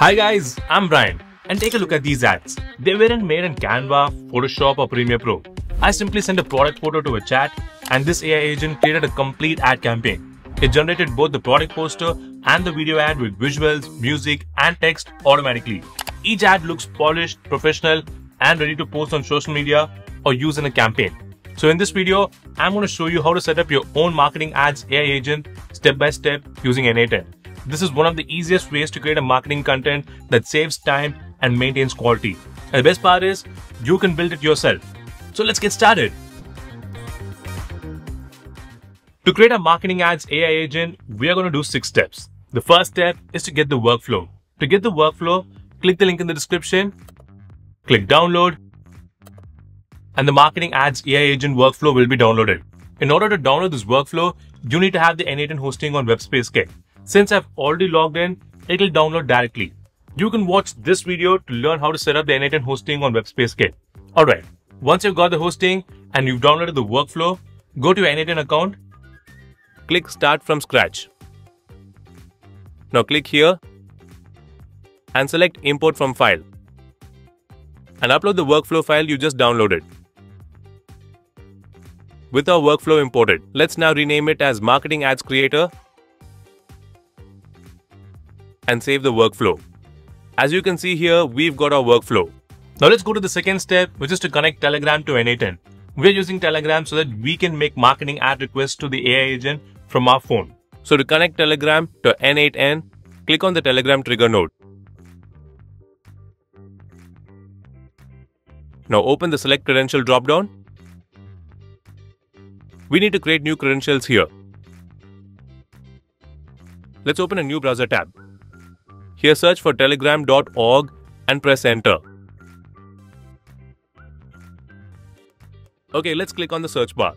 Hi guys, I'm Brian, and take a look at these ads. They weren't made in Canva, Photoshop or Premiere Pro. I simply sent a product photo to a chat, and this AI agent created a complete ad campaign. It generated both the product poster and the video ad with visuals, music and text automatically. Each ad looks polished, professional and ready to post on social media or use in a campaign. So in this video, I'm going to show you how to set up your own marketing ads AI agent step by step using N8N. This is one of the easiest ways to create a marketing content that saves time and maintains quality. And the best part is, you can build it yourself. So let's get started. To create a marketing ads AI agent, we are going to do 6 steps. The first step is to get the workflow. To get the workflow, click the link in the description, click download, and the marketing ads AI agent workflow will be downloaded. In order to download this workflow, you need to have the N8N hosting on WebspaceKit. Since I've already logged in, it'll download directly. You can watch this video to learn how to set up the N8N hosting on WebspaceKit. Alright, once you've got the hosting and you've downloaded the workflow, go to your N8N account, click Start from Scratch. Now click here and select Import from File and upload the workflow file you just downloaded. With our workflow imported, let's now rename it as Marketing Ads Creator and save the workflow. As you can see here, we've got our workflow. Now let's go to the second step, which is to connect Telegram to N8N. We're using Telegram so that we can make marketing ad requests to the AI agent from our phone. So to connect Telegram to N8N, click on the Telegram trigger node. Now open the Select Credential dropdown. We need to create new credentials here. Let's open a new browser tab. Here search for telegram.org and press enter. Okay, let's click on the search bar.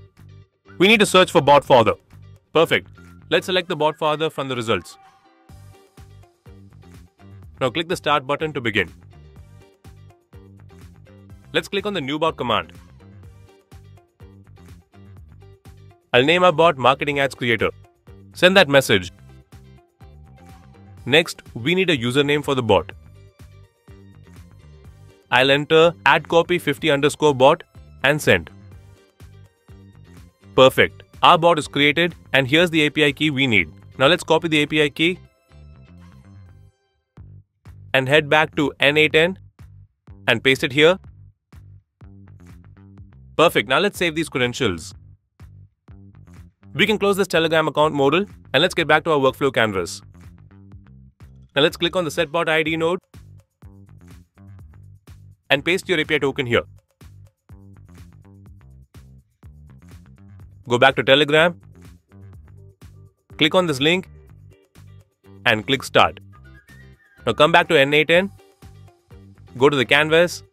We need to search for BotFather. Perfect. Let's select the BotFather from the results. Now click the Start button to begin. Let's click on the new bot command. I'll name our bot Marketing Ads Creator. Send that message. Next, we need a username for the bot. I'll enter AddCopy50_bot and send. Perfect. Our bot is created and here's the API key we need. Now let's copy the API key and head back to N8N and paste it here. Perfect. Now let's save these credentials. We can close this Telegram account modal and let's get back to our workflow canvas. Now let's click on the Set Bot ID node and paste your API token here. Go back to Telegram, click on this link and click Start. Now come back to N8N, go to the canvas.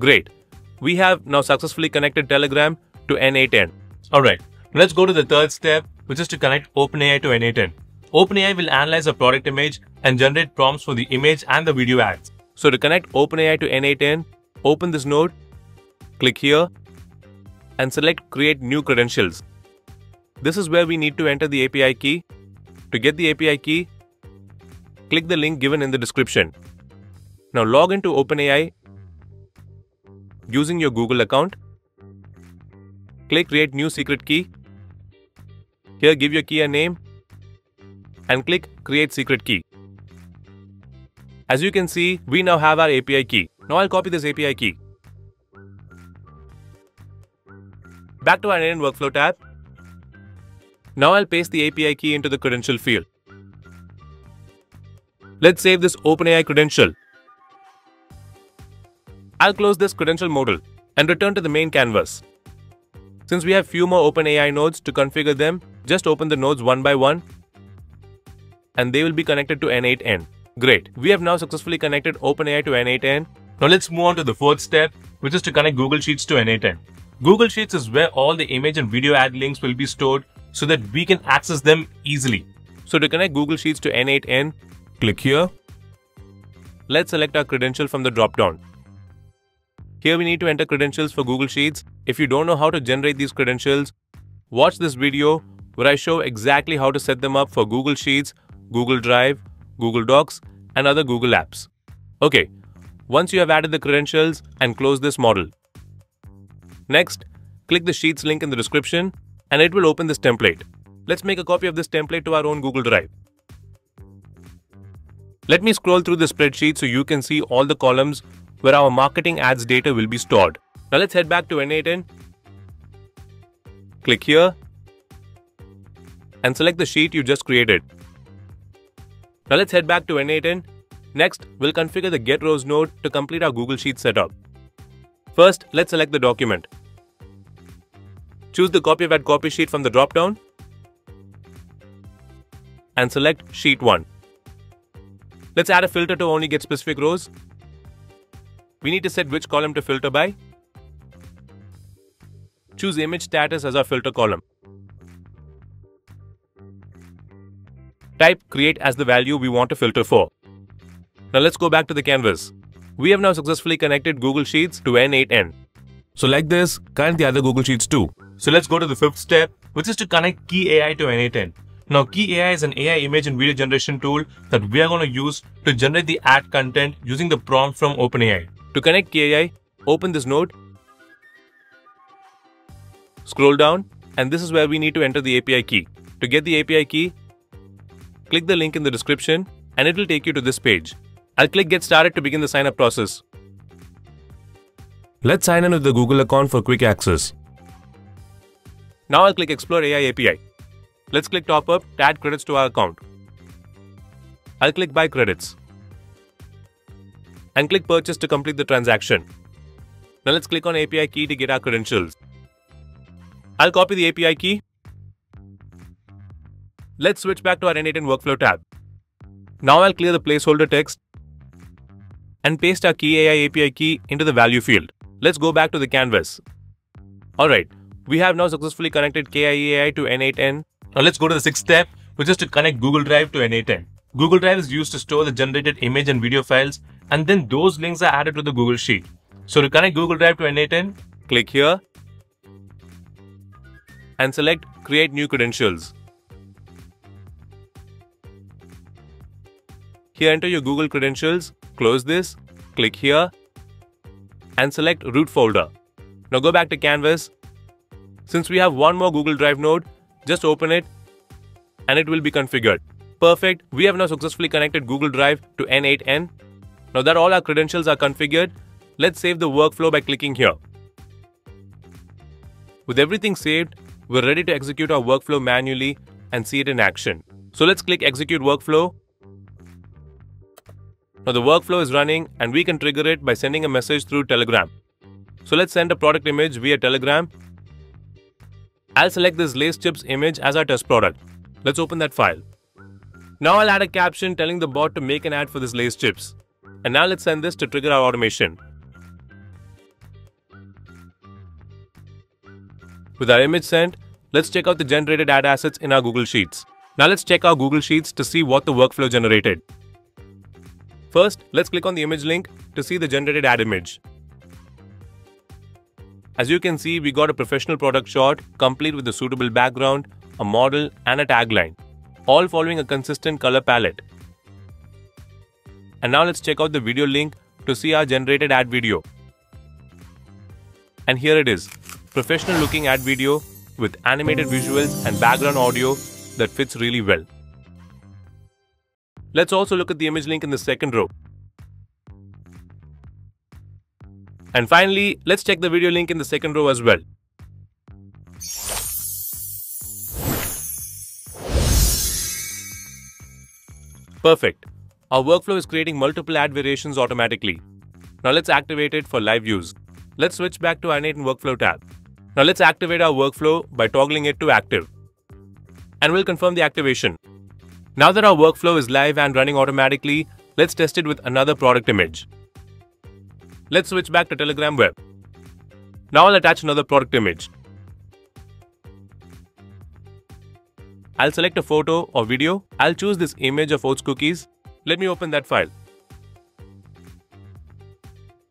Great, we have now successfully connected Telegram to N8N. Alright, let's go to the third step, which is to connect OpenAI to N8N. OpenAI will analyze a product image and generate prompts for the image and the video ads. So to connect OpenAI to N8N, open this node, click here and select Create New Credentials. This is where we need to enter the API key. To get the API key, click the link given in the description. Now log into OpenAI using your Google account. Click Create New Secret Key. Here give your key a name and click Create Secret Key. As you can see, we now have our API key. Now I'll copy this API key. Back to our N8N workflow tab. Now I'll paste the API key into the credential field. Let's save this OpenAI credential. I'll close this credential modal and return to the main canvas. Since we have few more OpenAI nodes to configure them, just open the nodes one by one and they will be connected to N8N. Great, we have now successfully connected OpenAI to N8N. Now let's move on to the fourth step, which is to connect Google Sheets to N8N. Google Sheets is where all the image and video ad links will be stored so that we can access them easily. So to connect Google Sheets to N8N, click here. Let's select our credential from the drop-down. Here we need to enter credentials for Google Sheets. If you don't know how to generate these credentials, watch this video where I show exactly how to set them up for Google Sheets, Google Drive, Google Docs and other Google apps. Okay, once you have added the credentials and close this model. Next, click the Sheets link in the description and it will open this template. Let's make a copy of this template to our own Google Drive. Let me scroll through the spreadsheet so you can see all the columns where our marketing ads data will be stored. Now let's head back to N8N. Click here and select the sheet you just created. Now let's head back to N8N. Next, we'll configure the Get Rows node to complete our Google Sheet setup. First, let's select the document. Choose the Copy of Add Copy Sheet from the drop-down and select Sheet 1. Let's add a filter to only get specific rows. We need to set which column to filter by. Choose Image Status as our filter column. Type Create as the value we want to filter for. Now let's go back to the canvas. We have now successfully connected Google Sheets to N8N. So like this, connect the other Google Sheets too. So let's go to the fifth step, which is to connect KIE AI to N8N. Now KIE AI is an AI image and video generation tool that we are going to use to generate the ad content using the prompt from OpenAI. To connect KIE AI, open this node, scroll down, and this is where we need to enter the API key. To get the API key, click the link in the description and it will take you to this page. I'll click Get Started to begin the sign up process. Let's sign in with the Google account for quick access. Now I'll click Explore AI API. Let's click Top Up to add credits to our account. I'll click Buy Credits and click Purchase to complete the transaction. Now let's click on API key to get our credentials. I'll copy the API key. Let's switch back to our N8N workflow tab. Now I'll clear the placeholder text and paste our KIE AI API key into the value field. Let's go back to the canvas. Alright, we have now successfully connected KIE AI to N8N. Now let's go to the sixth step, which is to connect Google Drive to N8N. Google Drive is used to store the generated image and video files, and then those links are added to the Google Sheet. So to connect Google Drive to N8N, click here and select Create New Credentials. Here enter your Google credentials, close this, click here and select Root folder. Now go back to Canvas. Since we have one more Google Drive node, just open it and it will be configured. Perfect, we have now successfully connected Google Drive to N8N. Now that all our credentials are configured, let's save the workflow by clicking here. With everything saved, we're ready to execute our workflow manually and see it in action. So let's click Execute Workflow. Now the workflow is running and we can trigger it by sending a message through Telegram. So let's send a product image via Telegram. I'll select this Lay's chips image as our test product. Let's open that file. Now I'll add a caption telling the bot to make an ad for this Lay's chips. And now let's send this to trigger our automation. With our image sent, let's check out the generated ad assets in our Google Sheets. Now let's check our Google Sheets to see what the workflow generated. First, let's click on the image link to see the generated ad image. As you can see, we got a professional product shot complete with a suitable background, a model and a tagline, all following a consistent color palette. And now let's check out the video link to see our generated ad video. And here it is, professional looking ad video with animated visuals and background audio that fits really well. Let's also look at the image link in the second row. And finally, let's check the video link in the second row as well. Perfect. Our workflow is creating multiple ad variations automatically. Now let's activate it for live views. Let's switch back to our N8N workflow tab. Now let's activate our workflow by toggling it to active. And we'll confirm the activation. Now that our workflow is live and running automatically, let's test it with another product image. Let's switch back to Telegram web. Now I'll attach another product image. I'll select a photo or video. I'll choose this image of oats cookies. Let me open that file.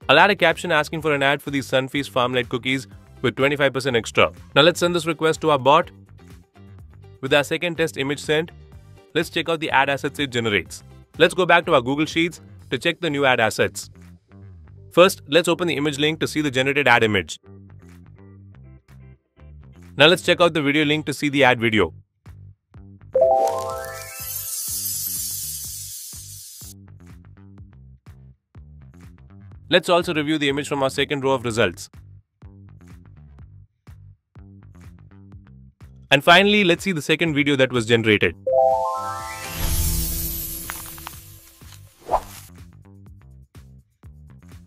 I'll add a caption asking for an ad for these Sunfeast Farmlight cookies with 25% extra. Now let's send this request to our bot. With our second test image sent, let's check out the ad assets it generates. Let's go back to our Google Sheets to check the new ad assets. First, let's open the image link to see the generated ad image. Now let's check out the video link to see the ad video. Let's also review the image from our second row of results. And finally, let's see the second video that was generated.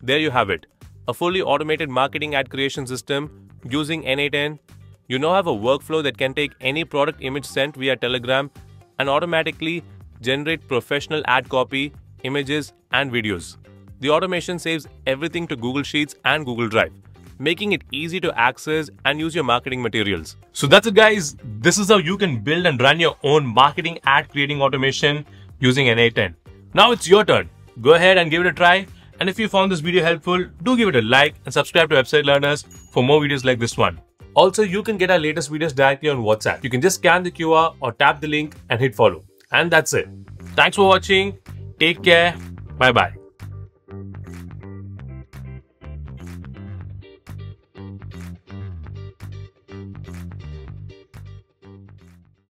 There you have it, a fully automated marketing ad creation system using N8N. You now have a workflow that can take any product image sent via Telegram and automatically generate professional ad copy, images, and videos. The automation saves everything to Google Sheets and Google Drive, making it easy to access and use your marketing materials. So that's it, guys. This is how you can build and run your own marketing ad creating automation using N8N. Now it's your turn. Go ahead and give it a try. And if you found this video helpful, do give it a like and subscribe to Website Learners for more videos like this one. Also, you can get our latest videos directly on WhatsApp. You can just scan the QR or tap the link and hit follow. And that's it. Thanks for watching. Take care. Bye-bye.